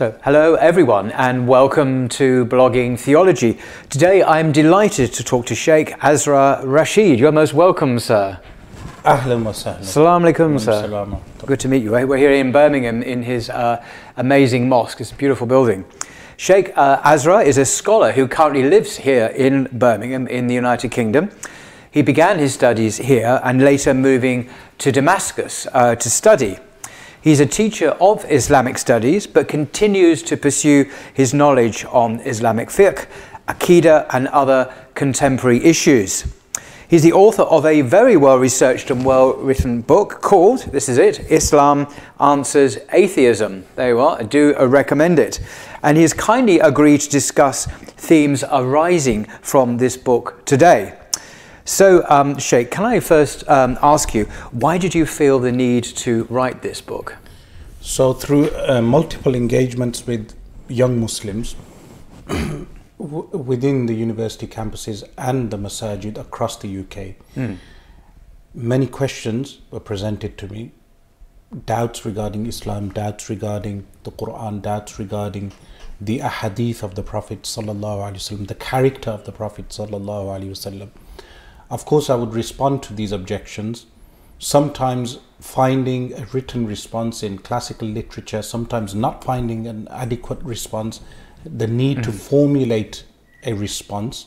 So, hello everyone and welcome to Blogging Theology. Today I'm delighted to talk to Sheikh Asrar Rashid. You're most welcome, sir. Ahlan wa sahlan. Assalamu alaikum, sir. Good to meet you. We're here in Birmingham in his amazing mosque. It's a beautiful building. Sheikh Asrar is a scholar who currently lives here in Birmingham in the United Kingdom. He began his studies here and later moving to Damascus to study. He's a teacher of Islamic studies, but continues to pursue his knowledge on Islamic fiqh, aqidah and other contemporary issues. He's the author of a very well-researched and well-written book called, this is it, Islam Answers Atheism. There you are, I do recommend it. And he has kindly agreed to discuss themes arising from this book today. So, Sheikh, can I first ask you, why did you feel the need to write this book? So, through multiple engagements with young Muslims within the university campuses and the masajid across the UK, many questions were presented to me. Doubts regarding Islam, doubts regarding the Quran, doubts regarding the ahadith of the Prophet Sallallahu Alaihi Wasallam, the character of the Prophet Sallallahu Alaihi Wasallam. Of course, I would respond to these objections, sometimes finding a written response in classical literature, sometimes not finding an adequate response, the need to formulate a response.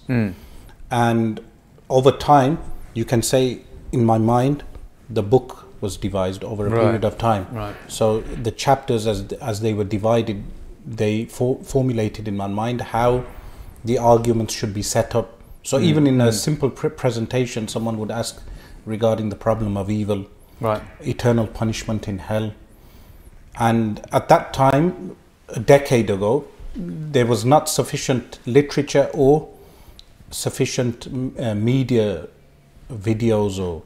And over time, you can say, in my mind, the book was devised over a period of time. So the chapters, as they were divided, they formulated in my mind how the arguments should be set up. So even in a simple presentation, someone would ask regarding the problem of evil, eternal punishment in hell. And at that time, a decade ago, there was not sufficient literature or sufficient media videos or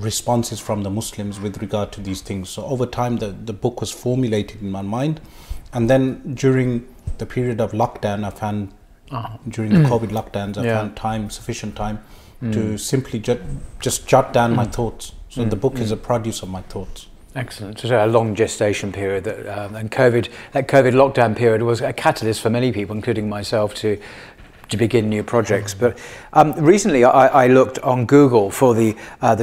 responses from the Muslims with regard to these things. So over time, the book was formulated in my mind. And then during the period of lockdown, I found during the COVID lockdowns, I found time, sufficient time to simply just jot down my thoughts. So the book is a produce of my thoughts. Excellent. So a long gestation period, that, and that COVID lockdown period was a catalyst for many people, including myself, to begin new projects. But recently I looked on Google for the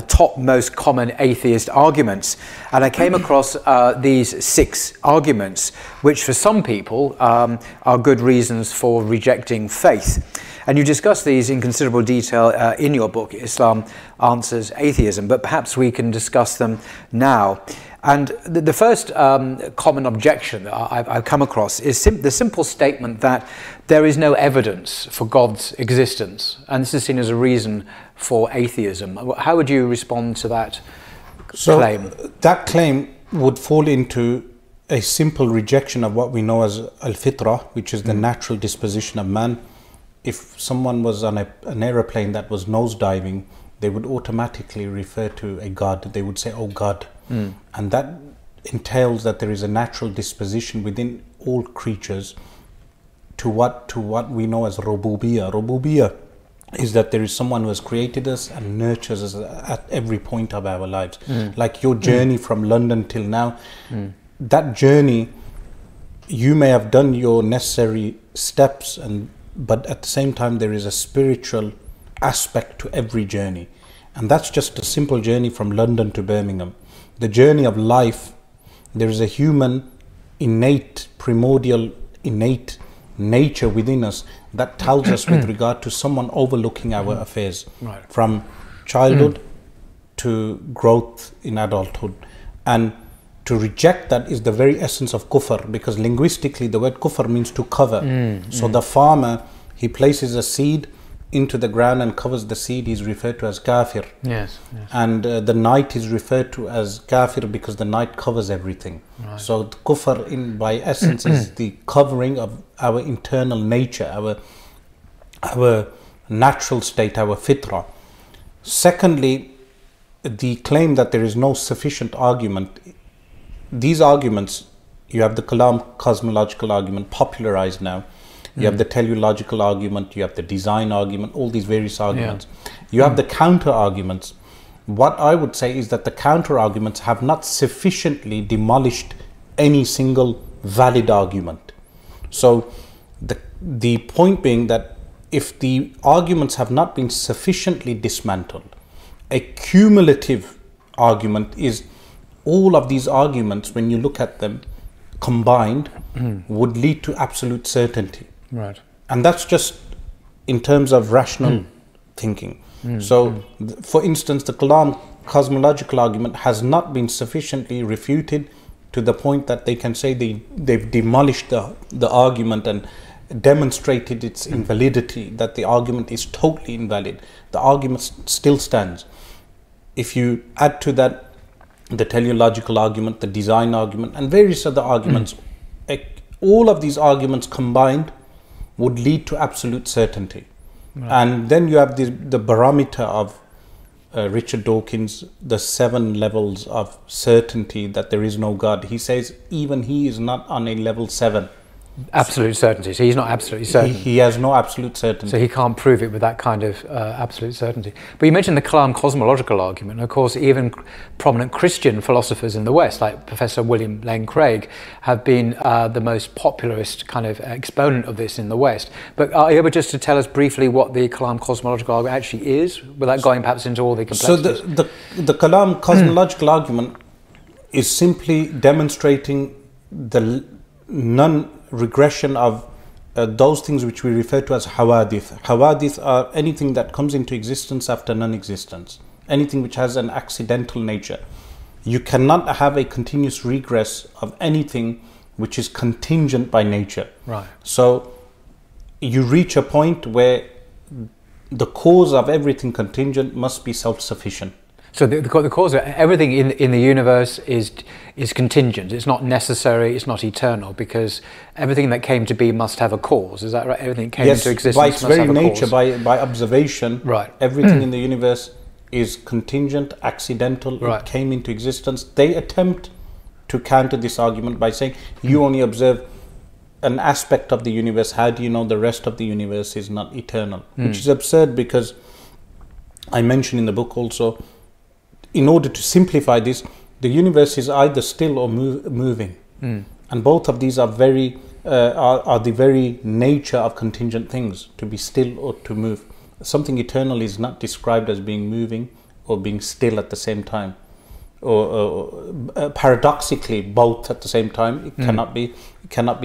top most common atheist arguments, and I came across these 6 arguments, which for some people are good reasons for rejecting faith. And you discuss these in considerable detail in your book, Islam Answers Atheism, but perhaps we can discuss them now. And the first common objection that I've come across is the simple statement that there is no evidence for God's existence. And this is seen as a reason for atheism. How would you respond to that claim? That claim would fall into a simple rejection of what we know as al-fitrah, which is the natural disposition of man. If someone was on an aeroplane that was nosediving, they would automatically refer to a God. They would say, oh God. And that entails that there is a natural disposition within all creatures to what we know as rububiyyah. Rububiyyah is that there is someone who has created us and nurtures us at every point of our lives. Like your journey from London till now, that journey, you may have done your necessary steps, but at the same time there is a spiritual aspect to every journey. And that's just a simple journey from London to Birmingham. The journey of life, there is a human innate, primordial, innate nature within us that tells us with regard to someone overlooking our affairs, from childhood to growth in adulthood. And to reject that is the very essence of kufr, because linguistically the word kufr means to cover. So the farmer, he places a seed into the ground and covers the seed, is referred to as kafir. Yes. And the night is referred to as kafir because the night covers everything. So the kufr, by essence, is the covering of our internal nature, our natural state, our fitra. Secondly, the claim that there is no sufficient argument. These arguments, you have the Kalam cosmological argument popularized now. You have the teleological argument, you have the design argument, all these various arguments. You have the counter arguments. What I would say is that the counter arguments have not sufficiently demolished any single valid argument. So the point being that if the arguments have not been sufficiently dismantled, a cumulative argument is all of these arguments, when you look at them combined, would lead to absolute certainty. Right. And that's just in terms of rational thinking. For instance, the Kalam cosmological argument has not been sufficiently refuted to the point that they can say they've demolished the argument and demonstrated its invalidity, that the argument is totally invalid. The argument still stands. If you add to that the teleological argument, the design argument, and various other arguments, all of these arguments combined would lead to absolute certainty. Right. And then you have the barometer of Richard Dawkins, the 7 levels of certainty that there is no God. He says even he is not on a level 7. Absolute certainty. So he's not absolutely certain. He has no absolute certainty. So he can't prove it with that kind of absolute certainty. But you mentioned the Kalam cosmological argument. Of course, even prominent Christian philosophers in the West, like Professor William Lane Craig, have been the most popularist kind of exponent of this in the West. But are you able just to tell us briefly what the Kalam cosmological argument actually is, without going perhaps into all the complexities? So the Kalam cosmological argument is simply demonstrating the non-regression of those things which we refer to as hawadith. Hawadith are anything that comes into existence after non-existence, anything which has an accidental nature. You cannot have a continuous regress of anything which is contingent by nature. Right. So you reach a point where the cause of everything contingent must be self-sufficient. So the cause of everything in the universe is contingent. It's not necessary. It's not eternal, because everything that came to be must have a cause. Is that right? Everything that came into existence must have a cause. Yes, by its very nature, by observation, right. Everything in the universe is contingent, accidental. Right. It came into existence. They attempt to counter this argument by saying you only observe an aspect of the universe. How do you know the rest of the universe is not eternal? Which is absurd, because I mentioned in the book also, in order to simplify this, the universe is either still or moving. And both of these are very are the very nature of contingent things, to be still or to move. Something eternal is not described as being moving or being still at the same time. Or paradoxically, both at the same time. It cannot be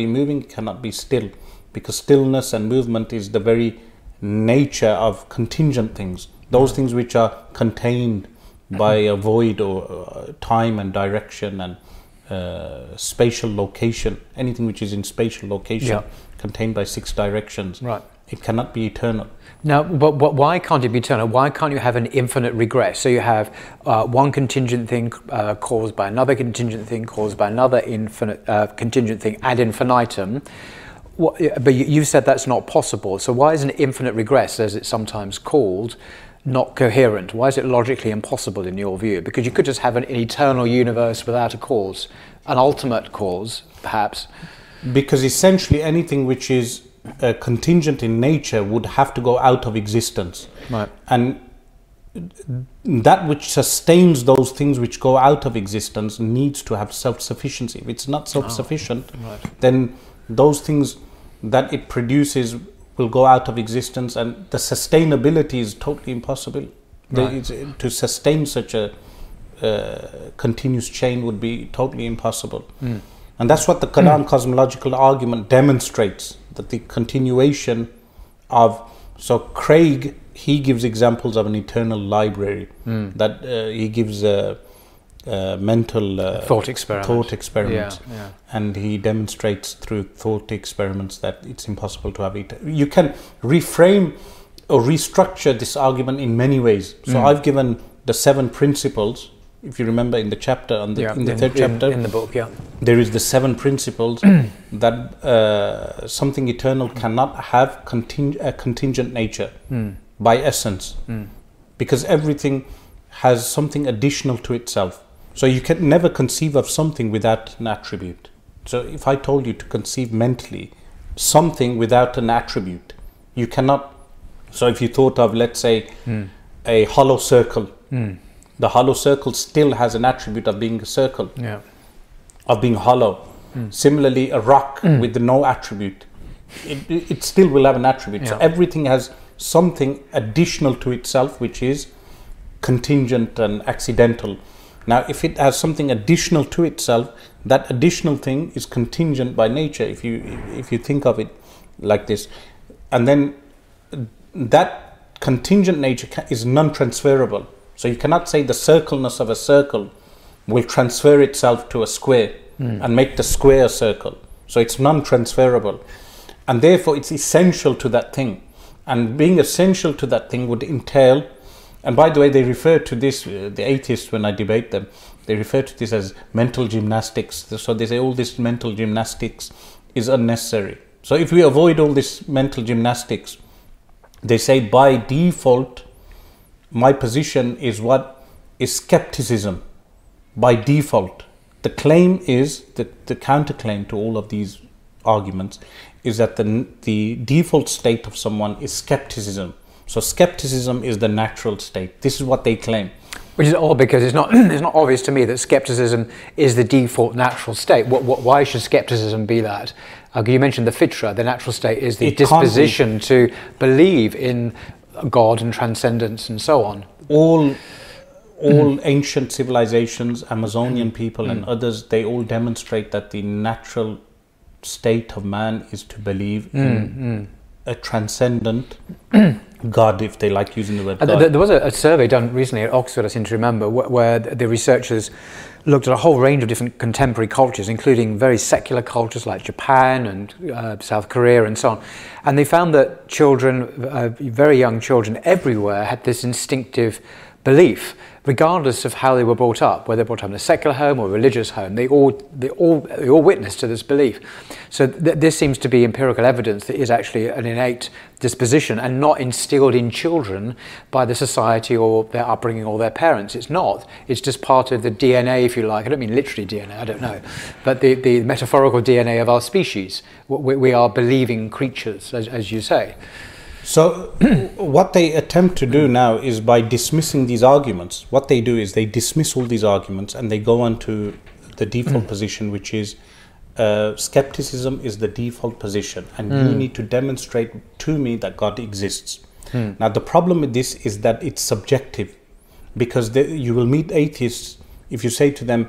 moving, it cannot be still, because stillness and movement is the very nature of contingent things. Those things which are contained by a void or time and direction and spatial location, anything which is in spatial location, contained by 6 directions, right. It cannot be eternal. Now, but why can't it be eternal? Why can't you have an infinite regress? So you have one contingent thing caused by another contingent thing caused by another infinite contingent thing ad infinitum. But you said that's not possible. So why is an infinite regress, as it's sometimes called, not coherent? Why is it logically impossible in your view? Because you could just have an eternal universe without a cause, an ultimate cause, perhaps. Because essentially anything which is contingent in nature would have to go out of existence. Right. And that which sustains those things which go out of existence needs to have self-sufficiency. If it's not self-sufficient, then those things that it produces will go out of existence, and the sustainability is totally impossible. To sustain such a continuous chain would be totally impossible. And that's what the Kalam cosmological argument demonstrates, that the continuation of... So Craig, he gives examples of an eternal library, that he gives mental thought experiments, and he demonstrates through thought experiments that it's impossible to have it. You can reframe or restructure this argument in many ways. So I've given the 7 principles. If you remember, in the chapter on the, in the third chapter in the book, there is the 7 principles that something eternal cannot have a contingent nature by essence, because everything has something additional to itself. So you can never conceive of something without an attribute. So if I told you to conceive mentally something without an attribute, you cannot. So if you thought of, let's say, a hollow circle, the hollow circle still has an attribute of being a circle, of being hollow. Similarly, a rock with no attribute, it still will have an attribute. Yeah. So everything has something additional to itself, which is contingent and accidental. Now, if it has something additional to itself, that additional thing is contingent by nature, if you think of it like this. And then that contingent nature is non-transferable. So you cannot say the circleness of a circle will transfer itself to a square and make the square a circle. So it's non-transferable. And therefore, it's essential to that thing. And being essential to that thing would entail, and by the way, they refer to this, the atheists, when I debate them, they refer to this as mental gymnastics. So they say all this mental gymnastics is unnecessary. So if we avoid all this mental gymnastics, they say by default, my position is what is skepticism by default. The claim is, the counterclaim to all of these arguments is that the default state of someone is skepticism. So skepticism is the natural state. This is what they claim. Which is odd, because it's not obvious to me that skepticism is the default natural state. Why should skepticism be that? You mentioned the fitra, the natural state is the disposition to believe in God and transcendence and so on. All ancient civilizations, Amazonian people and others, they all demonstrate that the natural state of man is to believe in a transcendent God, if they like using the word God. There was a survey done recently at Oxford, I seem to remember, where the researchers looked at a whole range of different contemporary cultures, including very secular cultures like Japan and South Korea and so on. And they found that children, very young children everywhere, had this instinctive belief, regardless of how they were brought up, whether brought up in a secular home or a religious home, they all witness to this belief. So this seems to be empirical evidence that is actually an innate disposition and not instilled in children by the society or their upbringing or their parents. It's not. It's just part of the DNA, if you like. I don't mean literally DNA, I don't know, but the metaphorical DNA of our species. We are believing creatures, as you say. So what they attempt to do now is, by dismissing these arguments, what they do is they dismiss all these arguments and they go on to the default position, which is skepticism is the default position, and you need to demonstrate to me that God exists. Now the problem with this is that it's subjective, because you will meet atheists, if you say to them,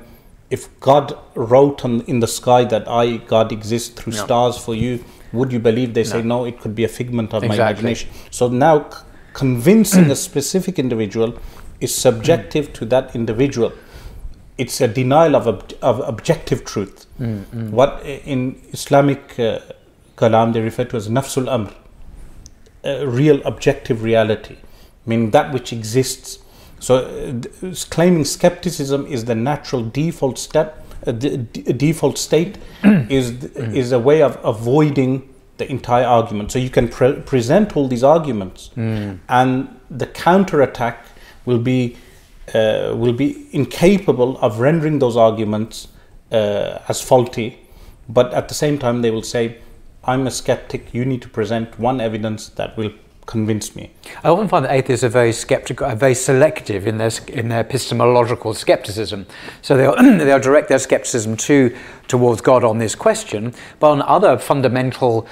if God wrote in the sky that God exists through stars for you, would you believe? They say, no, it could be a figment of my imagination. So now convincing a specific individual is subjective to that individual. It's a denial of objective truth. What in Islamic Kalam they refer to as nafsul amr, real objective reality, meaning that which exists. So claiming skepticism is the natural default step. Default state is a way of avoiding the entire argument. So you can present all these arguments, and the counterattack will be incapable of rendering those arguments as faulty. But at the same time, they will say, "I'm a skeptic. You need to present one evidence that will convince me." I often find that atheists are very skeptical, very selective in their epistemological skepticism. So they'll direct their skepticism towards God on this question, but on other fundamental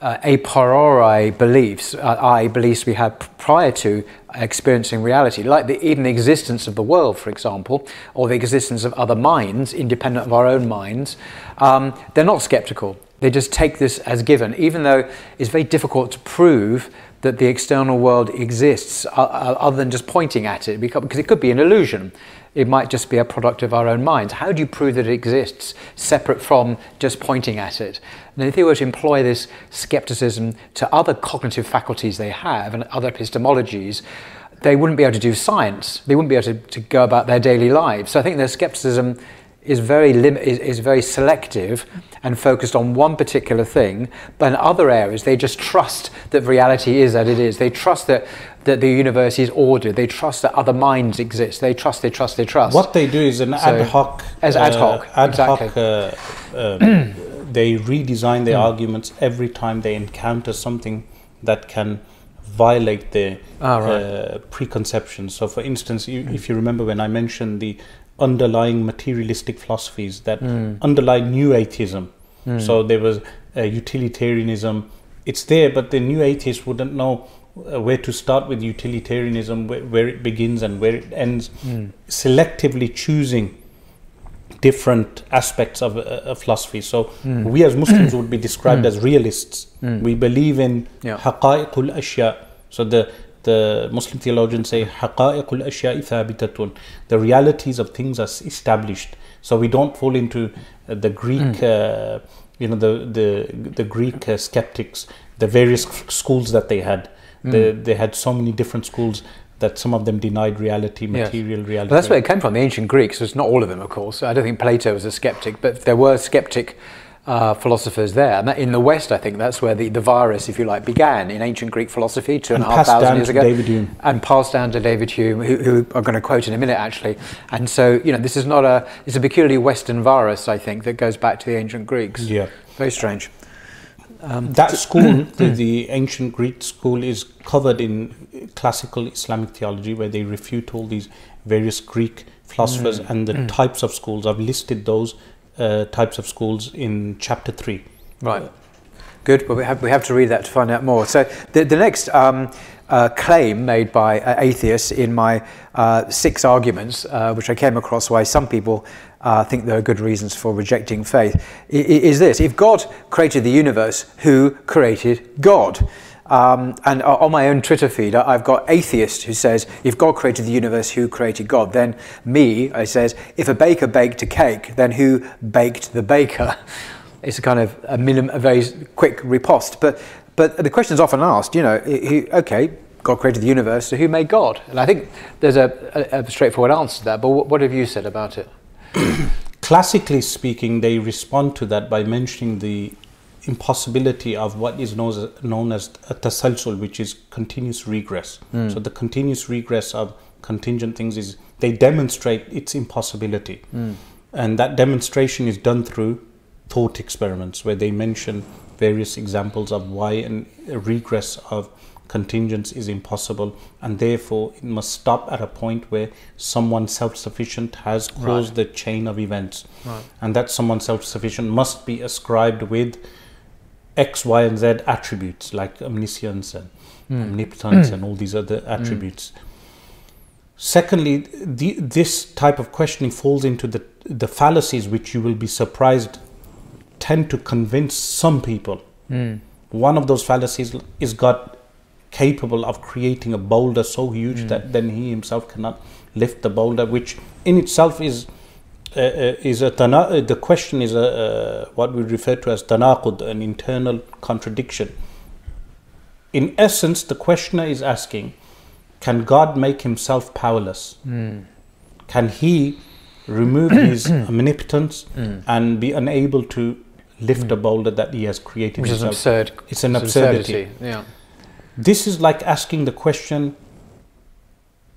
a priori beliefs, beliefs we had prior to experiencing reality, like even the existence of the world, for example, or the existence of other minds, independent of our own minds. They're not skeptical. They just take this as given, even though it's very difficult to prove that the external world exists, other than just pointing at it, because it could be an illusion. It might just be a product of our own minds. How do you prove that it exists, separate from just pointing at it? And if they were to employ this skepticism to other cognitive faculties they have and other epistemologies, they wouldn't be able to do science. They wouldn't be able to go about their daily lives. So I think their skepticism is very selective and focused on one particular thing, but in other areas they just trust that reality is as it is. They trust that the universe is ordered. They trust that other minds exist. They trust. What they do is ad hoc, they redesign their arguments every time they encounter something that can violate their preconceptions. So for instance, if you remember when I mentioned the underlying materialistic philosophies that underlie new atheism. So there was utilitarianism. It's there, but the new atheists wouldn't know where to start with utilitarianism, where it begins and where it ends. Selectively choosing different aspects of philosophy. So we as Muslims would be described as realists. We believe in haqa'iqul ashya. So the Muslim theologians say haqa'iqul ashya'i thabitatun. The realities of things are established. So we don't fall into the Greek, you know, the Greek skeptics, the various schools that they had. They had so many different schools that some of them denied reality, material reality. Well, that's where it came from, the ancient Greeks. It's not all of them, of course. I don't think Plato was a skeptic, but there were skeptic philosophers there. And that, in the West, I think that's where the virus, if you like, began in ancient Greek philosophy 2,500 years ago. And passed down to David Hume. And passed down to David Hume, who I'm going to quote in a minute, actually. And so, you know, this is not a... It's a peculiarly Western virus, I think, that goes back to the ancient Greeks. Yeah. Very strange. That school, the ancient Greek school, is covered in classical Islamic theology, where they refute all these various Greek philosophers and the types of schools. I've listed those types of schools in chapter 3. Right. Good. Well, we have to read that to find out more. So the next claim made by atheists in my 6 arguments, which I came across why some people think there are good reasons for rejecting faith, is this: if God created the universe, who created God? And on my own Twitter feed, I've got atheist who says, if God created the universe, who created God? Then me, I says, if a baker baked a cake, then who baked the baker? It's a kind of a very quick riposte. But the question is often asked, you know, okay, God created the universe, so who made God? And I think there's a straightforward answer to that, but what have you said about it? Classically speaking, they respond to that by mentioning the impossibility of what is known as a tasalsul, which is continuous regress. So the continuous regress of contingent things is, they demonstrate its impossibility. And that demonstration is done through thought experiments, where they mention various examples of why a regress of contingents is impossible, and therefore it must stop at a point where someone self-sufficient has caused the chain of events. And that someone self-sufficient must be ascribed with X, Y, and Z attributes, like omniscience and omnipotence and all these other attributes. Secondly, this type of questioning falls into the fallacies, which you will be surprised tend to convince some people. One of those fallacies is God capable of creating a boulder so huge that then he himself cannot lift the boulder, which in itself is a the question is what we refer to as tanaqud, an internal contradiction. In essence, the questioner is asking, can God make himself powerless? Can he remove his omnipotence and be unable to lift a boulder that he has created himself? Which is absurd. It's an absurdity. Yeah. This is like asking the question,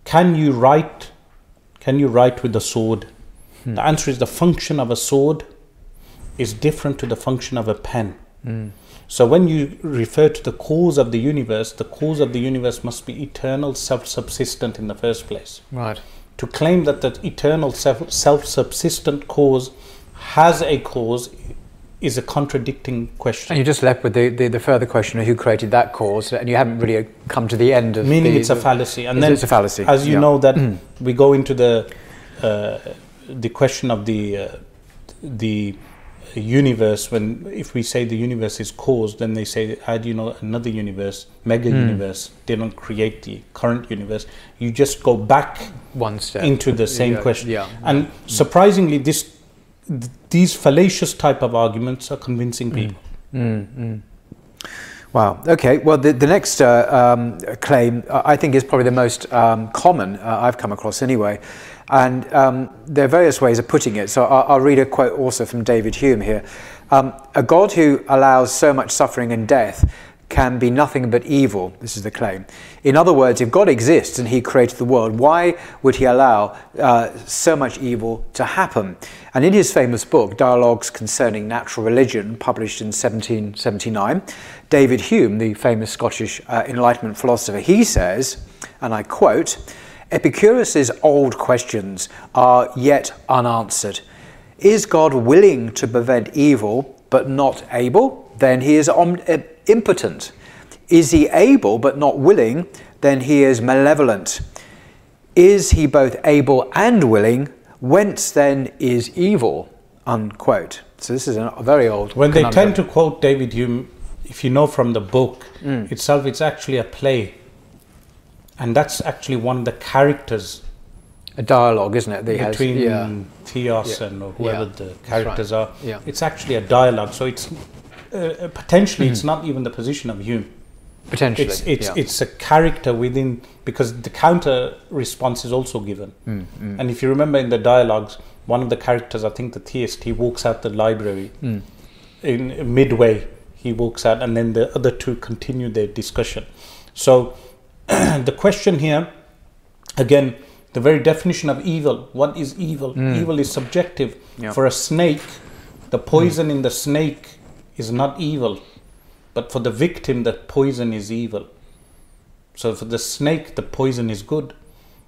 can you write with a sword? The answer is, the function of a sword is different to the function of a pen. So when you refer to the cause of the universe, the cause of the universe must be eternal, self-subsistent in the first place. Right. To claim that the eternal self-subsistent cause has a cause is a contradicting question. And you're just left with the further question of who created that cause, and you haven't really come to the end of meaning it's a fallacy. And then it's a fallacy. As you know, that we go into the question of the universe. When if we say the universe is caused, then they say, how do you know another universe, mega universe, didn't create the current universe? You just go back one step into the same question. And surprisingly, these fallacious type of arguments are convincing people. Wow. Okay. Well, the next claim, I think, is probably the most common I've come across anyway. And there are various ways of putting it. So I'll read a quote also from David Hume here. A God who allows so much suffering and death can be nothing but evil. This is the claim. In other words, if God exists and he created the world, why would he allow so much evil to happen? And in his famous book, Dialogues Concerning Natural Religion, published in 1779, David Hume, the famous Scottish Enlightenment philosopher, he says, and I quote, Epicurus's old questions are yet unanswered. Is God willing to prevent evil but not able? Then he is impotent. Is he able but not willing? Then he is malevolent. Is he both able and willing? Whence then is evil? Unquote. So this is a very old conundrum. When they tend to quote David Hume, if you know from the book itself, it's actually a play. And that's actually one of the characters. A dialogue, isn't it? Between Theos and whoever the characters are. Yeah. It's actually a dialogue. So it's potentially it's not even the position of Hume. Potentially. It's a character within, because the counter response is also given. And if you remember in the dialogues, one of the characters, I think the theist, he walks out the library in midway. He walks out and then the other two continue their discussion. So the question here, again, the very definition of evil. What is evil? Evil is subjective. For a snake, the poison in the snake is not evil. But for the victim, the poison is evil. So for the snake, the poison is good.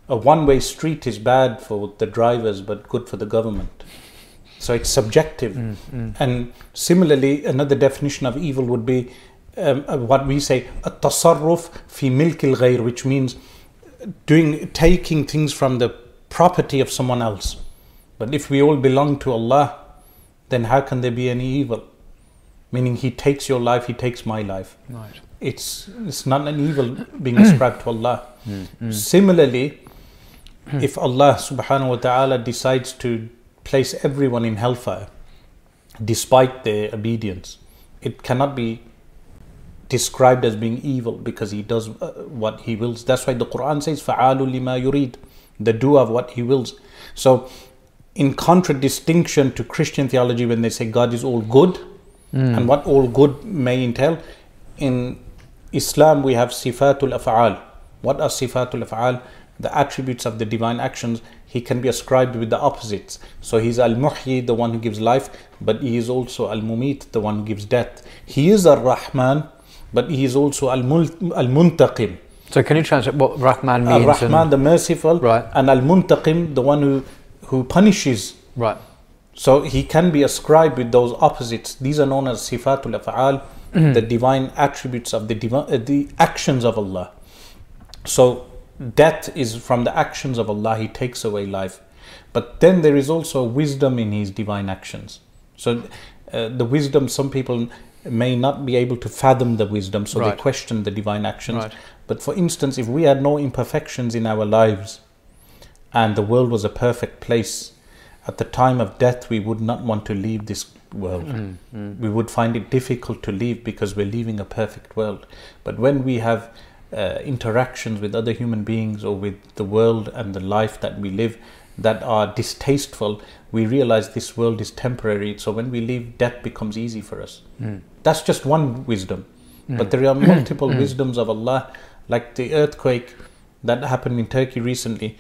A one-way street is bad for the drivers, but good for the government. So it's subjective. And similarly, another definition of evil would be what we say, at-tasarruf fi milkil ghayr, which means taking things from the property of someone else. But if we all belong to Allah, then how can there be any evil? Meaning He takes your life, He takes my life. Right. It's not an evil being ascribed to Allah. Similarly, if Allah subhanahu wa ta'ala decides to place everyone in hellfire, despite their obedience, it cannot be described as being evil because He does what He wills. That's why the Quran says, "Fa'alu lima yurid," the doer of what He wills. So, in contradistinction to Christian theology, when they say God is all good and what all good may entail, in Islam we have sifatul afa'al. What are sifatul afa'al? The attributes of the divine actions. He can be ascribed with the opposites. So He's al-muhyi, the one who gives life, but He is also al-mumit, the one who gives death. He is ar-Rahman, but He is also Al Muntaqim. So can you translate what Rahman means? Rahman, the merciful, right. And Al Muntaqim, the one who punishes. Right. So He can be ascribed with those opposites. These are known as sifatul afa'al, the divine attributes of the actions of Allah. So death is from the actions of Allah. He takes away life. But then there is also wisdom in His divine actions. So the wisdom, some people may not be able to fathom the wisdom, so they question the divine actions. But for instance, if we had no imperfections in our lives and the world was a perfect place, at the time of death we would not want to leave this world. We would find it difficult to leave because we're leaving a perfect world. But when we have interactions with other human beings or with the world and the life that we live that are distasteful, we realize this world is temporary. So when we leave, death becomes easy for us. That's just one wisdom. But there are multiple wisdoms of Allah, like the earthquake that happened in Turkey recently.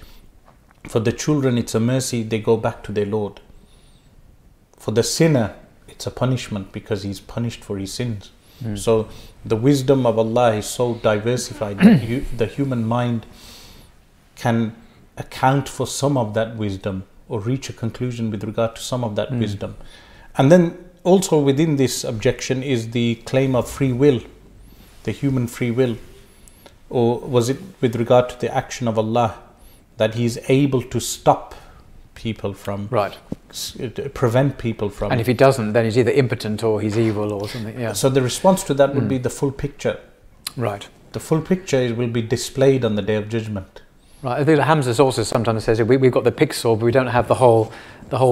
For the children, it's a mercy, they go back to their Lord. For the sinner, it's a punishment because he's punished for his sins. So the wisdom of Allah is so diversified that the human mind can account for some of that wisdom or reach a conclusion with regard to some of that wisdom. And then also within this objection is the claim of free will, the human free will. Or was it with regard to the action of Allah that He is able to stop people from, prevent people from. And if He doesn't, then He's either impotent or He's evil or something. Yeah. So the response to that would be the full picture. Right. The full picture will be displayed on the Day of Judgment. Right, I think Hamza also sometimes says we've got the pixel, but we don't have the whole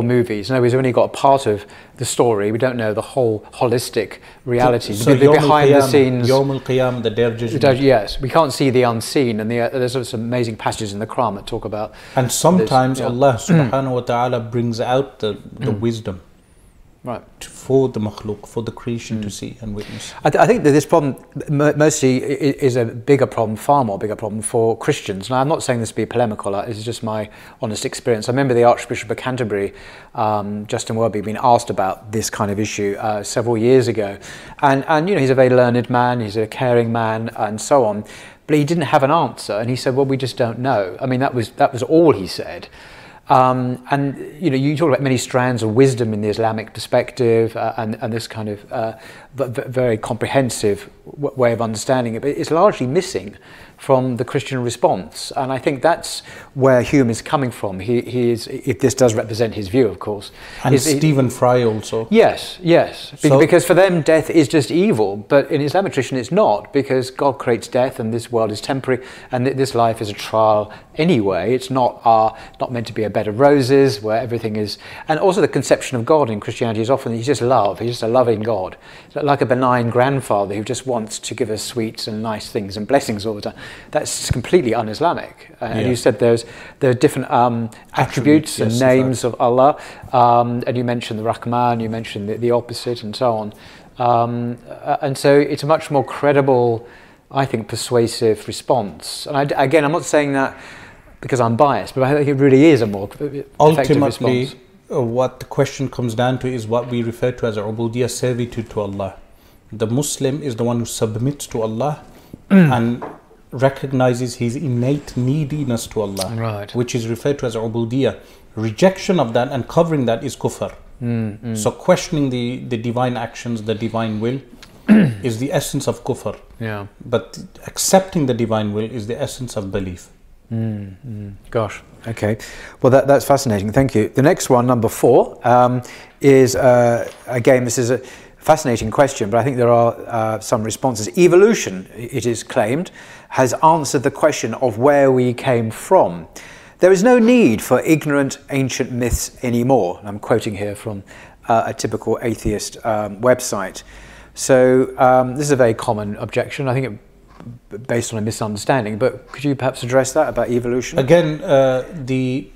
movie. So now we've only got a part of the story. We don't know the whole holistic reality. So the behind the scenes. Yom al-Qiyam, the Day of Judgment. Yes, we can't see the unseen, and there's some amazing passages in the Quran that talk about. And sometimes Allah Subhanahu wa Taala brings out the wisdom. right, for the makhluk, for the creation to see and witness. I think that this problem mostly is a bigger problem, far more bigger problem for Christians. Now, I'm not saying this to be polemical, it's just my honest experience. I remember the Archbishop of Canterbury, Justin Welby, being asked about this kind of issue several years ago. And you know, he's a very learned man, he's a caring man, and so on. But he didn't have an answer, and he said, well, we just don't know. I mean, that was all he said. And you know, you talk about many strands of wisdom in the Islamic perspective, and this kind of very comprehensive way of understanding it, but it's largely missing from the Christian response. And I think that's where Hume is coming from. He is, if this does represent his view, of course. And Stephen Fry also. Yes, yes. So because for them, death is just evil, but in Islamic tradition, it's not, because God creates death, and this world is temporary, and this life is a trial anyway. It's not meant to be a bed of roses where everything is. And also the conception of God in Christianity is often he's just love. He's just a loving God, like a benign grandfather who just wants to give us sweets and nice things and blessings all the time. That's completely un-Islamic. And you said there are different attributes and names of Allah, and you mentioned the Rahman, you mentioned the opposite, and so on. And so it's a much more credible, I think, persuasive response. And again, I'm not saying that because I'm biased, but I think it really is a more effective response. What the question comes down to is what we refer to as ubudiyya, servitude to Allah. The Muslim is the one who submits to Allah and recognizes his innate neediness to Allah, which is referred to as ubudiyya. Rejection of that and covering that is kufr. So questioning the divine actions, the divine will, is the essence of kufr. But accepting the divine will is the essence of belief. Gosh, okay. Well, that's fascinating. Thank you. The next one, number 4, is again, this is a fascinating question, but I think there are some responses. Evolution, it is claimed, has answered the question of where we came from. There is no need for ignorant ancient myths anymore. And I'm quoting here from a typical atheist website. So this is a very common objection. I think it based on a misunderstanding, but could you perhaps address that about evolution? Again, the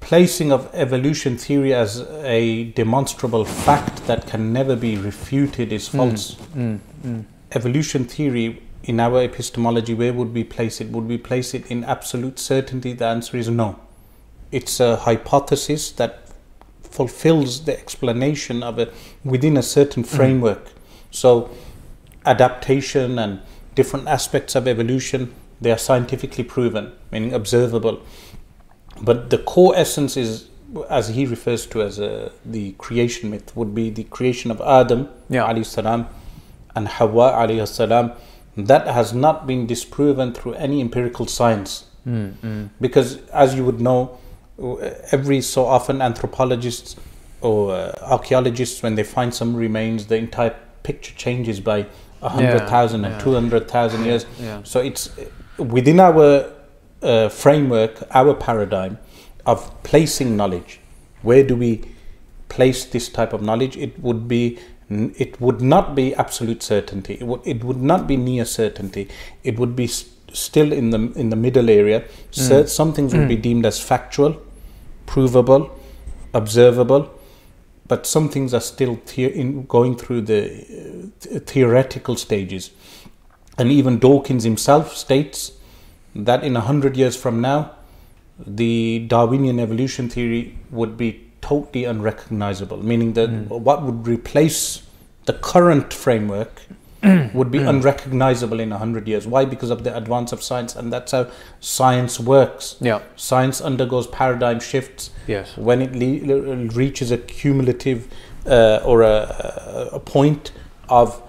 placing of evolution theory as a demonstrable fact that can never be refuted is false. Evolution theory, in our epistemology, where would we place it? Would we place it in absolute certainty? The answer is no. It's a hypothesis that fulfills the explanation of it within a certain framework. So adaptation and different aspects of evolution, they are scientifically proven, meaning observable. But the core essence is, as he refers to as the creation myth, would be the creation of Adam alayhi salam and Hawa alayhi salam. That has not been disproven through any empirical science. Because as you would know, every so often anthropologists or archaeologists, when they find some remains, the entire picture changes by 100,000 and 200,000 years. So it's within our framework, our paradigm of placing knowledge. Where do we place this type of knowledge? It would not be absolute certainty. It would not be near certainty. It would be still in the middle area. So some things would be deemed as factual, provable, observable. But some things are still going through the theoretical stages. And even Dawkins himself states that in 100 years from now, the Darwinian evolution theory would be totally unrecognizable, meaning that what would replace the current framework would be unrecognizable in 100 years. Why? Because of the advance of science, and that's how science works. Science undergoes paradigm shifts. When it reaches a cumulative or a point of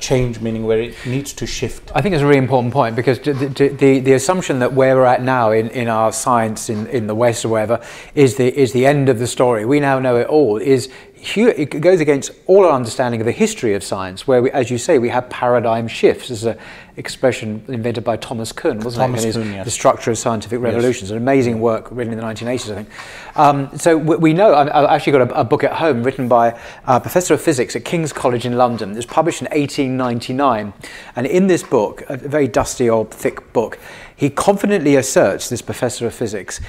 change, meaning where it needs to shift. I think it's a really important point, because the assumption that where we're at now in our science in the West or wherever is the end of the story. We now know it all. It goes against all our understanding of the history of science, where, as you say, we have paradigm shifts. This is an expression invented by Thomas Kuhn, wasn't it? The Structure of Scientific Revolutions, an amazing work written in the 1980s, I think. So we know, I've actually got a book at home written by a professor of physics at King's College in London. It was published in 1899. And in this book, a very dusty old thick book, he confidently asserts, this professor of physics,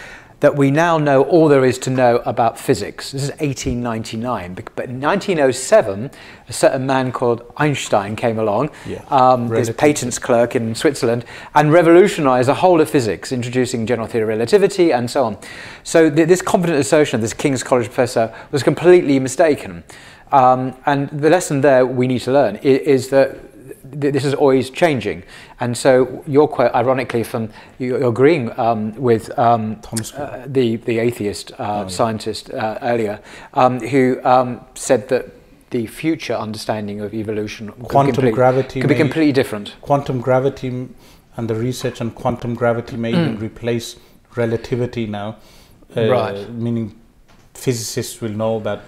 that we now know all there is to know about physics. This is 1899, but in 1907, a certain man called Einstein came along, his patents clerk in Switzerland, and revolutionized the whole of physics, introducing general theory of relativity and so on. So this competent assertion of this King's College professor was completely mistaken. And the lesson there we need to learn is that this is always changing. And so your quote, ironically, from you agreeing with the atheist scientist earlier, who said that the future understanding of evolution could be completely different. Quantum gravity and the research on quantum gravity may even replace relativity now, meaning physicists will know about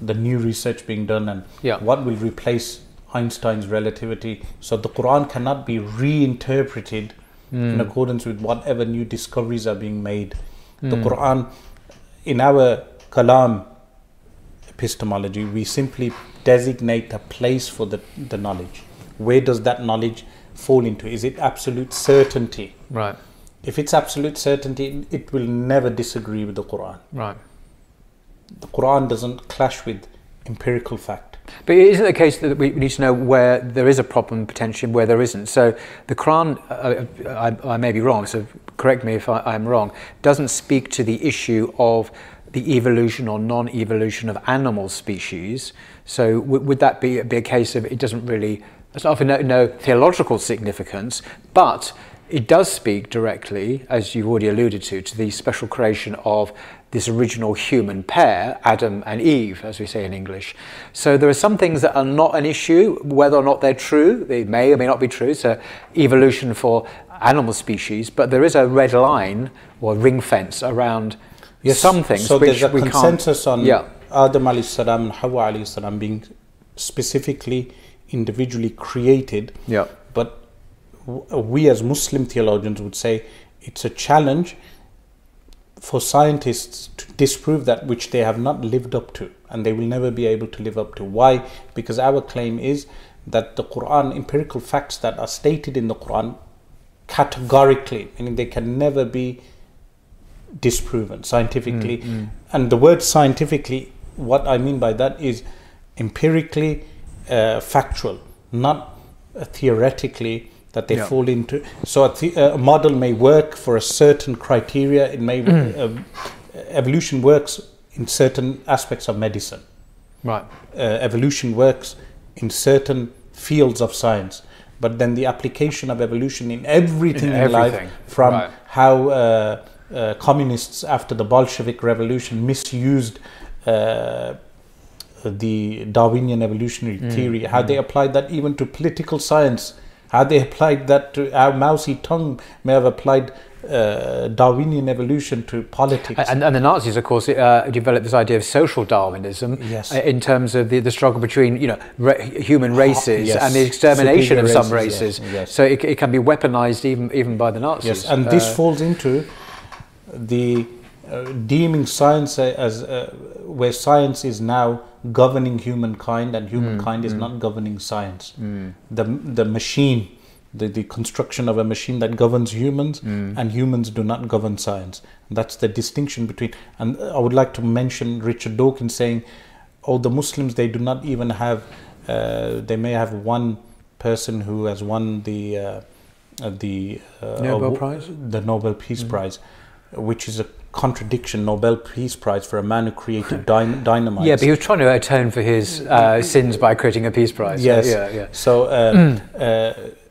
the new research being done and what will replace Einstein's relativity. So the Quran cannot be reinterpreted in accordance with whatever new discoveries are being made. The Quran, in our Kalam epistemology, we simply designate a place for the knowledge. Where does that knowledge fall into? Is it absolute certainty? Right. If it's absolute certainty, it will never disagree with the Quran. Right. The Quran doesn't clash with empirical fact. But isn't it the case that we need to know where there is a problem, potentially, and where there isn't? So the Quran, I may be wrong, so correct me if I'm wrong, doesn't speak to the issue of the evolution or non-evolution of animal species. So would that be a case of it doesn't really, it's not of no theological significance, but it does speak directly, as you've already alluded to the special creation of this original human pair, Adam and Eve, as we say in English. So there are some things that are not an issue, whether or not they're true. They may or may not be true. So evolution for animal species, but there is a red line or ring fence around some things. So there's a consensus on Adam alayhi salam and Hawa alayhi salam being specifically individually created. Yeah. But we as Muslim theologians would say it's a challenge for scientists to disprove that which they have not lived up to, and they will never be able to live up to. Why? Because our claim is that the Quran, empirical facts that are stated in the Quran categorically, meaning they can never be disproven scientifically. And the word scientifically, what I mean by that is empirically factual, not theoretically, that they fall into. So a model may work for a certain criteria. It may evolution works in certain aspects of medicine. Right. Evolution works in certain fields of science, but then the application of evolution in everything in life, from how communists after the Bolshevik Revolution misused the Darwinian evolutionary theory, how they applied that even to political science. How they applied that to our mousy tongue may have applied Darwinian evolution to politics. And the Nazis, of course, developed this idea of social Darwinism in terms of the struggle between human races and the extermination of some races. So it can be weaponized even by the Nazis. Yes, and this falls into the deeming science as where science is now governing humankind and humankind is not governing science. The machine, the construction of a machine that governs humans, and humans do not govern science. That's the distinction between. And I would like to mention Richard Dawkins saying, "Oh, the Muslims, they do not even have. They may have one person who has won the Nobel Prize, the Nobel Peace Prize, which is a contradiction. Nobel Peace Prize for a man who created dynamite. Yeah, but he was trying to atone for his sins by creating a peace prize. Yes. So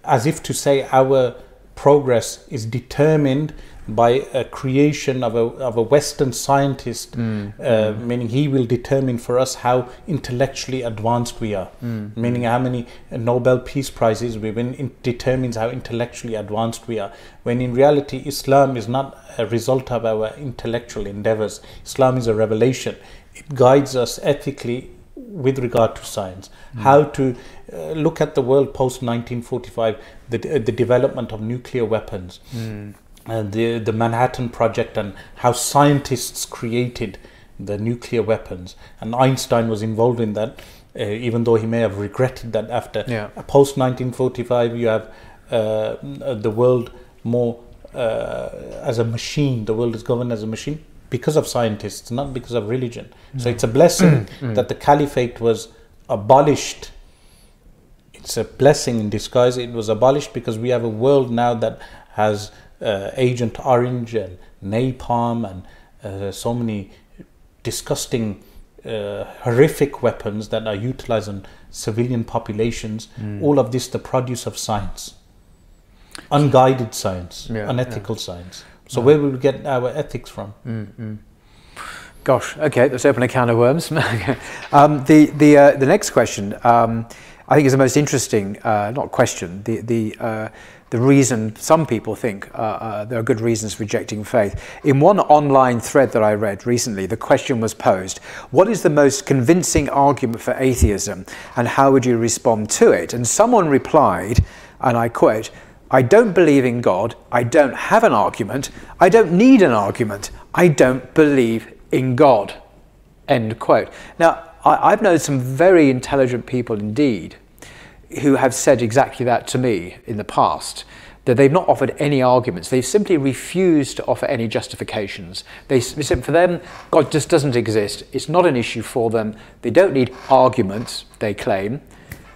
as if to say our progress is determined by a creation of a Western scientist, meaning he will determine for us how intellectually advanced we are, meaning how many Nobel Peace Prizes we win determines how intellectually advanced we are, when in reality Islam is not a result of our intellectual endeavors. Islam is a revelation. It guides us ethically with regard to science, how to look at the world post 1945, the development of nuclear weapons, the Manhattan Project, and how scientists created the nuclear weapons. And Einstein was involved in that, even though he may have regretted that after. Post 1945, you have the world more as a machine, the world is governed as a machine because of scientists, not because of religion. So it's a blessing that the caliphate was abolished. It's a blessing in disguise. It was abolished because we have a world now that has Agent Orange and napalm and so many disgusting, horrific weapons that are utilized on civilian populations. All of this, the produce of science, unguided science, unethical science. So where will we get our ethics from? Gosh, okay, let's open a can of worms. The next question, I think, is the most interesting, not question, the reason some people think there are good reasons for rejecting faith. In one online thread that I read recently, the question was posed, what is the most convincing argument for atheism and how would you respond to it? And someone replied, and I quote, "I don't believe in God, I don't have an argument, I don't need an argument, I don't believe in God," end quote. Now, I've known some very intelligent people indeed who have said exactly that to me in the past, that they've not offered any arguments. They've simply refused to offer any justifications. They, for them, God just doesn't exist. It's not an issue for them. They don't need arguments, they claim.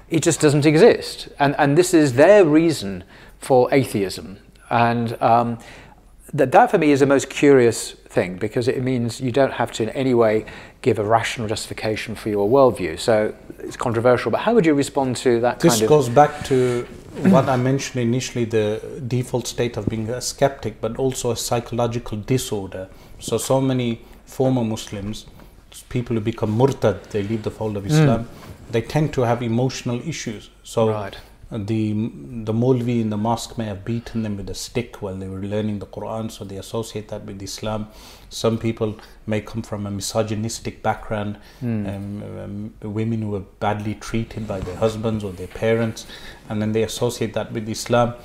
It just doesn't exist. And this is their reason for atheism. And that for me is the most curious thing, because it means you don't have to in any way give a rational justification for your worldview. So it's controversial, but how would you respond to that kind of... This goes back to what I mentioned initially, the default state of being a skeptic, but also a psychological disorder. So many former Muslims, people who become murtad, they leave the fold of Islam, they tend to have emotional issues. So the Molvi in the mosque may have beaten them with a stick while they were learning the Quran, so they associate that with Islam. Some people may come from a misogynistic background, women who were badly treated by their husbands or their parents, and then they associate that with Islam.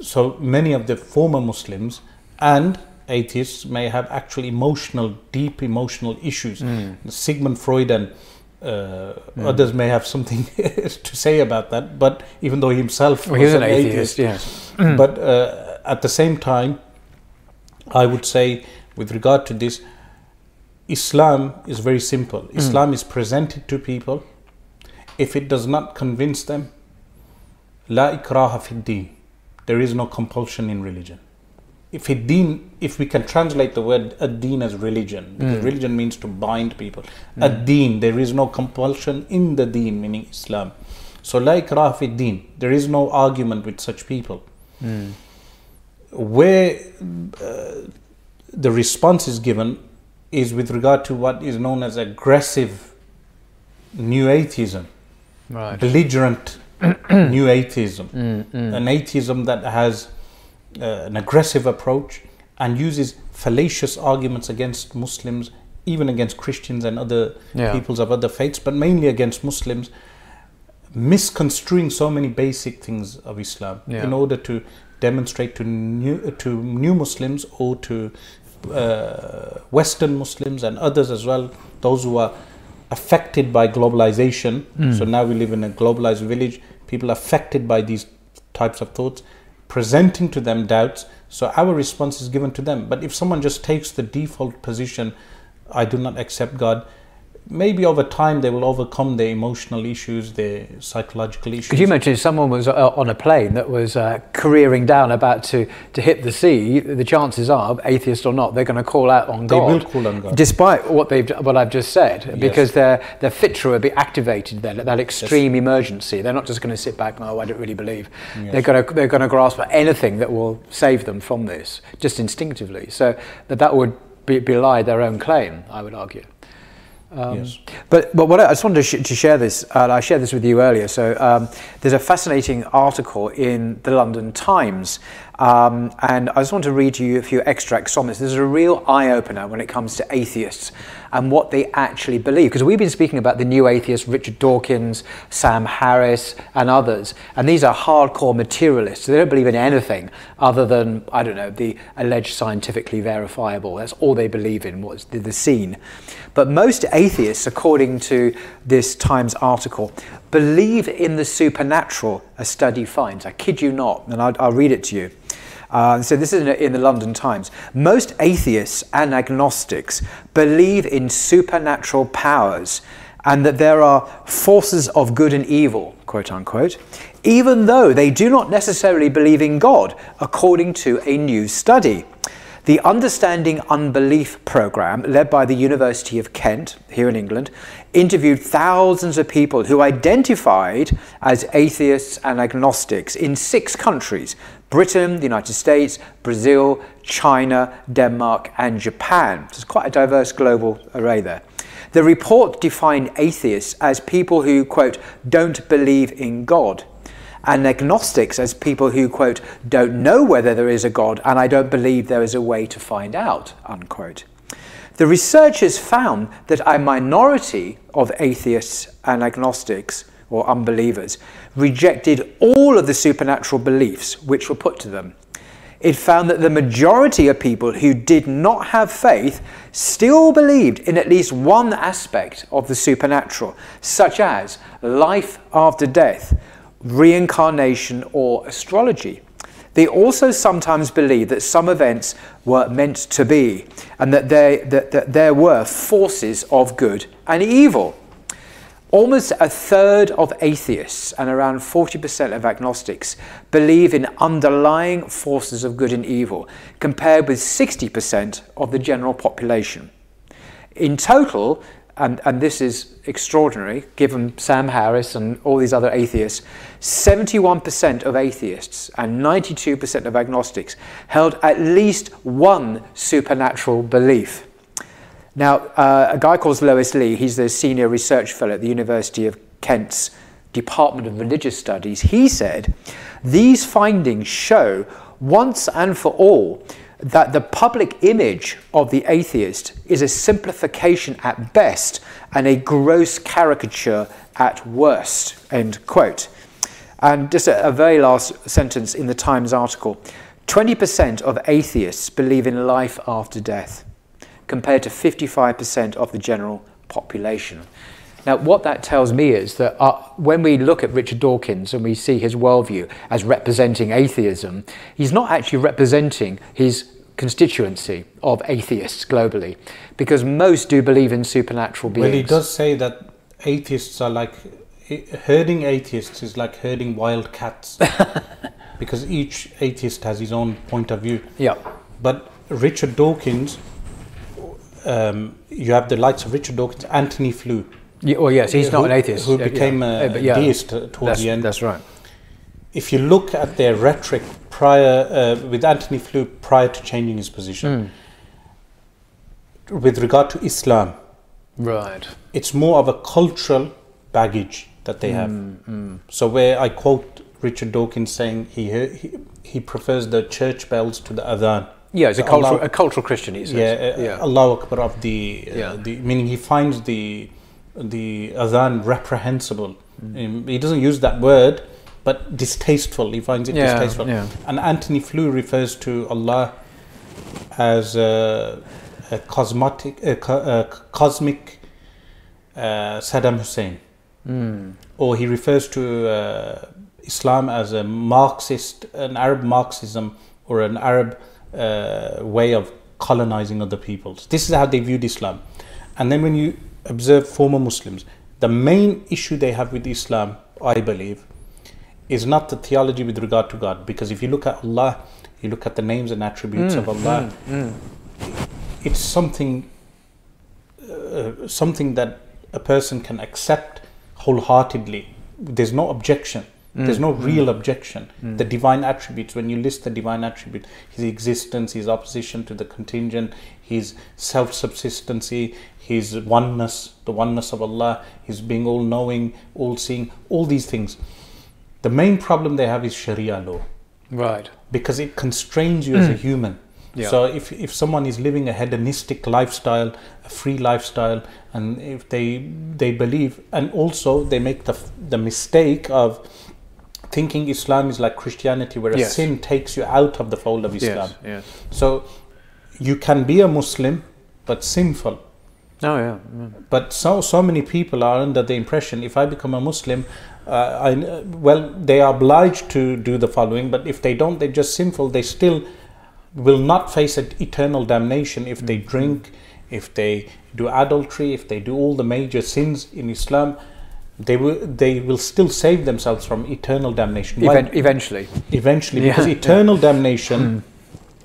So many of the former Muslims and atheists may have actual emotional, deep emotional issues. Sigmund Freud and others may have something to say about that, but even though he himself was an atheist, yes. But at the same time, I would say with regard to this, Islam is very simple. Islam is presented to people. If it does not convince them, la ikraha fi deen, there is no compulsion in religion. If ad-deen, if we can translate the word ad-deen as religion, because religion means to bind people. Ad-deen, there is no compulsion in the deen, meaning Islam. So la ikraha fi deen, there is no argument with such people. Where the response is given is with regard to what is known as aggressive new atheism, belligerent new atheism, an atheism that has an aggressive approach and uses fallacious arguments against Muslims, even against Christians and other peoples of other faiths, but mainly against Muslims, misconstruing so many basic things of Islam in order to demonstrate to new Muslims or to Western Muslims and others as well, those who are affected by globalization. So now we live in a globalized village, people affected by these types of thoughts, presenting to them doubts. So our response is given to them. But if someone just takes the default position, I do not accept God, maybe over time they will overcome their emotional issues, their psychological issues. Could you mention someone was on a plane that was careering down, about to hit the sea? The chances are, atheist or not, they're going to call out on God. They will call on God, despite what I've just said, because their fitra will be activated. Then at that extreme emergency, they're not just going to sit back. Oh, I don't really believe. They're going to grasp at anything that will save them from this, just instinctively. So that would belie their own claim, I would argue. But what I just wanted to share this, and I shared this with you earlier, so there's a fascinating article in the London Times, and I just want to read to you a few extracts on this. This is a real eye-opener when it comes to atheists and what they actually believe, because we've been speaking about the new atheists, Richard Dawkins, Sam Harris, and others, and these are hardcore materialists. They don't believe in anything other than, I don't know, the alleged scientifically verifiable. That's all they believe in, what's the scene. But most atheists, according to this Times article, believe in the supernatural, a study finds. I kid you not, and I'll read it to you. So this is in the London Times. Most atheists and agnostics believe in supernatural powers and that there are forces of good and evil, quote unquote, even though they do not necessarily believe in God, according to a new study. The Understanding Unbelief programme, led by the University of Kent, here in England, interviewed thousands of people who identified as atheists and agnostics in 6 countries: Britain, the United States, Brazil, China, Denmark and Japan. So it's quite a diverse global array there. The report defined atheists as people who, quote, don't believe in God, and agnostics as people who, quote, don't know whether there is a God and I don't believe there is a way to find out, unquote. The researchers found that a minority of atheists and agnostics, or unbelievers, rejected all of the supernatural beliefs which were put to them. It found that the majority of people who did not have faith still believed in at least one aspect of the supernatural, such as life after death, reincarnation or astrology. They also sometimes believe that some events were meant to be and that there were forces of good and evil. Almost a third of atheists and around 40% of agnostics believe in underlying forces of good and evil, compared with 60% of the general population. In total, and this is extraordinary, given Sam Harris and all these other atheists, 71% of atheists and 92% of agnostics held at least one supernatural belief. Now, a guy called Lois Lee, he's the senior research fellow at the University of Kent's Department of Religious Studies, he said, "These findings show once and for all that the public image of the atheist is a simplification at best and a gross caricature at worst," end quote. And just a very last sentence in the Times article, 20% of atheists believe in life after death, compared to 55% of the general population. Now, what that tells me is that when we look at Richard Dawkins and we see his worldview as representing atheism, he's not actually representing his constituency of atheists globally, because most do believe in supernatural beings. Well, he does say that atheists are like, herding atheists is like herding wild cats, because each atheist has his own point of view. Yeah. But Richard Dawkins, you have the likes of Richard Dawkins, Anthony Flew. Yeah, well, yes, he's not an atheist. Who became a deist towards the end. That's right. If you look at their rhetoric prior, with Anthony Flew prior to changing his position, with regard to Islam, right, it's more of a cultural baggage that they have. So where I quote Richard Dawkins saying he prefers the church bells to the adhan. Yeah, it's a cultural Christian, he says. Yeah, Allah Akbar of the, meaning he finds the adhan reprehensible. He doesn't use that word, but distasteful. He finds it distasteful. Yeah. And Anthony Flew refers to Allah as a cosmic Saddam Hussein. Or he refers to Islam as a Marxist, an Arab Marxism, or an Arab way of colonizing other peoples. This is how they viewed Islam. And then when you observe former Muslims, the main issue they have with Islam, I believe, is not the theology with regard to God, because if you look at Allah, you look at the names and attributes of Allah, it's something that a person can accept wholeheartedly. There's no objection, there's no real objection. The divine attributes, when you list the divine attribute, his existence, his opposition to the contingent, his self-subsistency, his oneness, the oneness of Allah, his being all-knowing, all-seeing, all these things. The main problem they have is Sharia law. Right. Because it constrains you as a human. Yeah. So if someone is living a hedonistic lifestyle, a free lifestyle, and if they believe, and also they make the mistake of thinking Islam is like Christianity, where a sin takes you out of the fold of Islam. Yes. So you can be a Muslim, but sinful. Oh yeah. But so many people are under the impression, if I become a Muslim, well, they are obliged to do the following, but if they don't, they're just sinful. They still will not face an eternal damnation if they drink, if they do adultery, if they do all the major sins in Islam. They will still save themselves from eternal damnation. Eventually, because eternal damnation,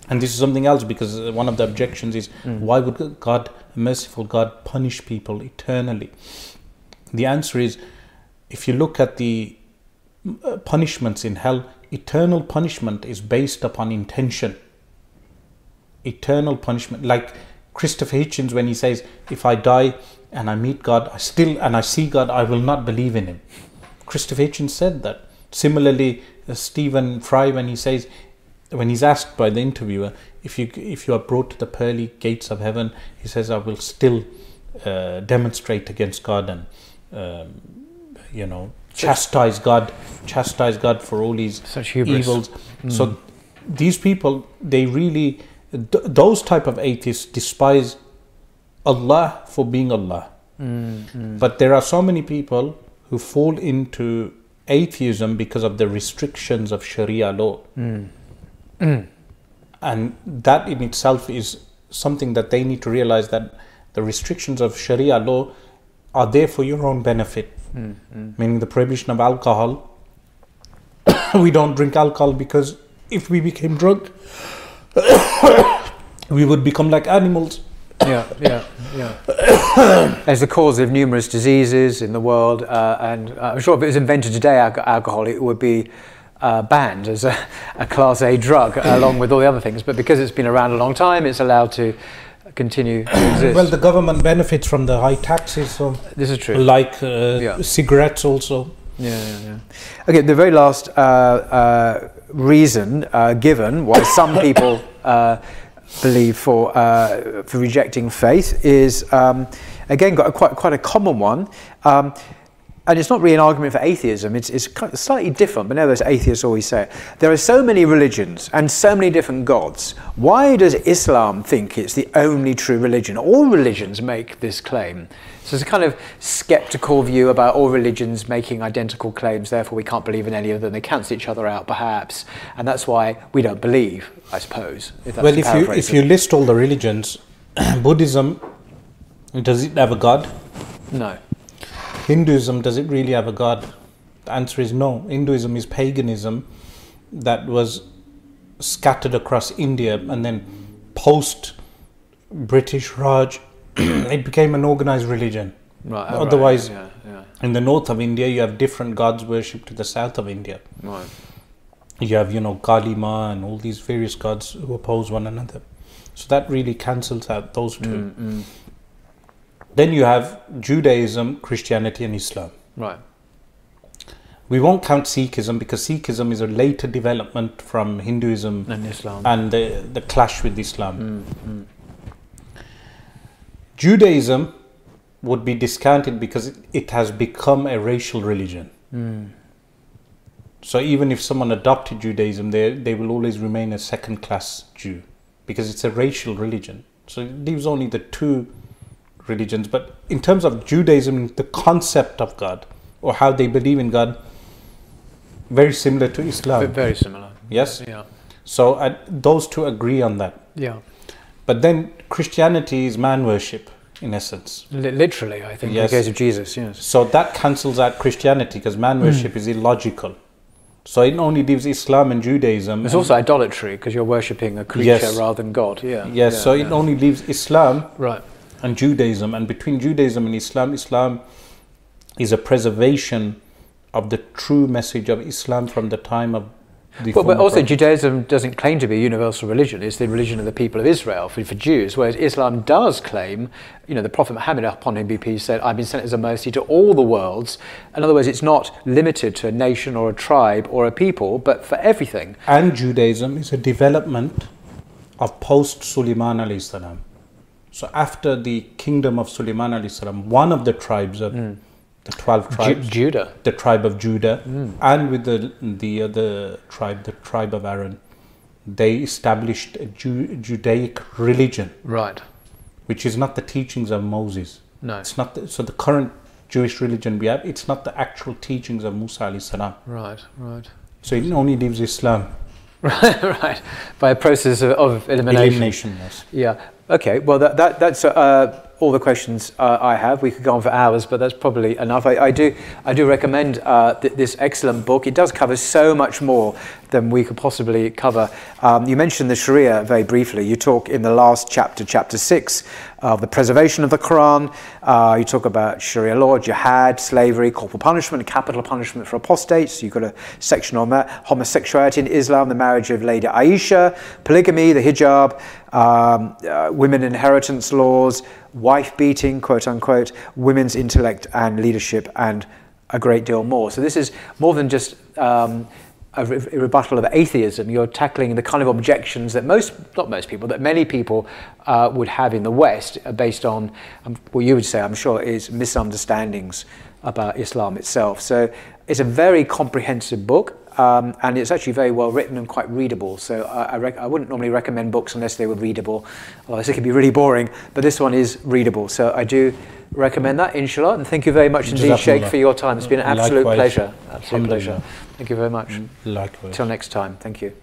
and this is something else, because one of the objections is, why would God, merciful God, punish people eternally? The answer is, if you look at the punishments in hell, eternal punishment is based upon intention. Eternal punishment, like Christopher Hitchens, when he says, if I die and I meet God, I see God, I will not believe in him. Christopher Hitchens said that. Similarly, Stephen Fry, when he says, when he's asked by the interviewer, if you are brought to the pearly gates of heaven, he says, I will still demonstrate against God and you know, chastise God for all his evils. So these people, they really, those type of atheists despise Allah for being Allah. But there are so many people who fall into atheism because of the restrictions of Sharia law. And that in itself is something that they need to realize, that the restrictions of Sharia law are there for your own benefit. Meaning the prohibition of alcohol. We don't drink alcohol because if we became drunk, we would become like animals. As the cause of numerous diseases in the world, and I'm sure if it was invented today, alcohol, it would be banned as a class A drug along with all the other things. But because it's been around a long time, it's allowed to continue to exist. Well, the government benefits from the high taxes, so this is true. Like cigarettes also. Okay, the very last reason given why some people believe for rejecting faith is again got quite a common one, and it's not really an argument for atheism. It's kind of slightly different, but nevertheless atheists always say it. There are so many religions and so many different gods. Why does Islam think it's the only true religion? All religions make this claim. So it's a kind of sceptical view about all religions making identical claims, therefore we can't believe in any of them. They cancel each other out, perhaps, and that's why we don't believe, I suppose. Well, if you list all the religions, Buddhism, does it have a god? No. Hinduism, does it really have a god? The answer is no. Hinduism is paganism that was scattered across India, and then post-British Raj, it became an organized religion. Right. Otherwise, right. In the north of India, you have different gods worshipped to the south of India. Right. You have, you know, Kali Ma and all these various gods who oppose one another. So that really cancels out those two. Then you have Judaism, Christianity and Islam. Right. We won't count Sikhism because Sikhism is a later development from Hinduism and Islam, and the clash with Islam. Judaism would be discounted because it has become a racial religion. So even if someone adopted Judaism, they will always remain a second-class Jew because it's a racial religion. So it leaves only the two religions. But in terms of Judaism, the concept of God or how they believe in God, very similar to Islam. Very similar. Yes. Yeah. So those two agree on that. Yeah. But then Christianity is man worship in essence. Literally, I think, yes. In the case of Jesus. Yes. So that cancels out Christianity because man worship is illogical. So it only leaves Islam and Judaism. It's also idolatry because you're worshipping a creature rather than God. Yeah. Yes. Yeah, so it only leaves Islam. Right. And Judaism, and between Judaism and Islam, Islam is a preservation of the true message of Islam from the time of the but also Prophet. Judaism doesn't claim to be a universal religion. It's the religion of the people of Israel for Jews, whereas Islam does claim, you know, the Prophet Muhammad, upon him be peace, said, I've been sent as a mercy to all the worlds. In other words, it's not limited to a nation or a tribe or a people, but for everything. And Judaism is a development of post-Sulaiman alayhi salam. So after the kingdom of Sulaiman alayhi salam, one of the tribes of the 12 tribes, Judah, the tribe of Judah, and with the other tribe, the tribe of Aaron, they established a Judaic religion, right, which is not the teachings of Moses. No, it's not. So the current Jewish religion we have, it's not the actual teachings of Musa alayhi salam. Right, right. So it only leaves Islam. Right, right. By a process of elimination. Elimination, yes. Yeah. Okay, well, that's all the questions I have. We could go on for hours, but that's probably enough. I do recommend this excellent book. It does cover so much more than we could possibly cover. You mentioned the Sharia very briefly. You talk in the last chapter, chapter 6, of the preservation of the Quran. You talk about Sharia law, jihad, slavery, corporal punishment, capital punishment for apostates. You've got a section on that. Homosexuality in Islam, the marriage of Lady Aisha, polygamy, the hijab, women inheritance laws, wife beating, quote unquote, women's intellect and leadership, and a great deal more. So this is more than just a rebuttal of atheism. You're tackling the kind of objections that many people would have in the West, based on what you would say, I'm sure, is misunderstandings about Islam itself. So it's a very comprehensive book, and it's actually very well written and quite readable. So I wouldn't normally recommend books unless they were readable, otherwise it could be really boring, but this one is readable. So I do recommend that, inshallah, and thank you very much indeed, Sheikh, for your time. It's been an absolute pleasure. Absolute pleasure. Thank you very much. Likewise. Till next time. Thank you.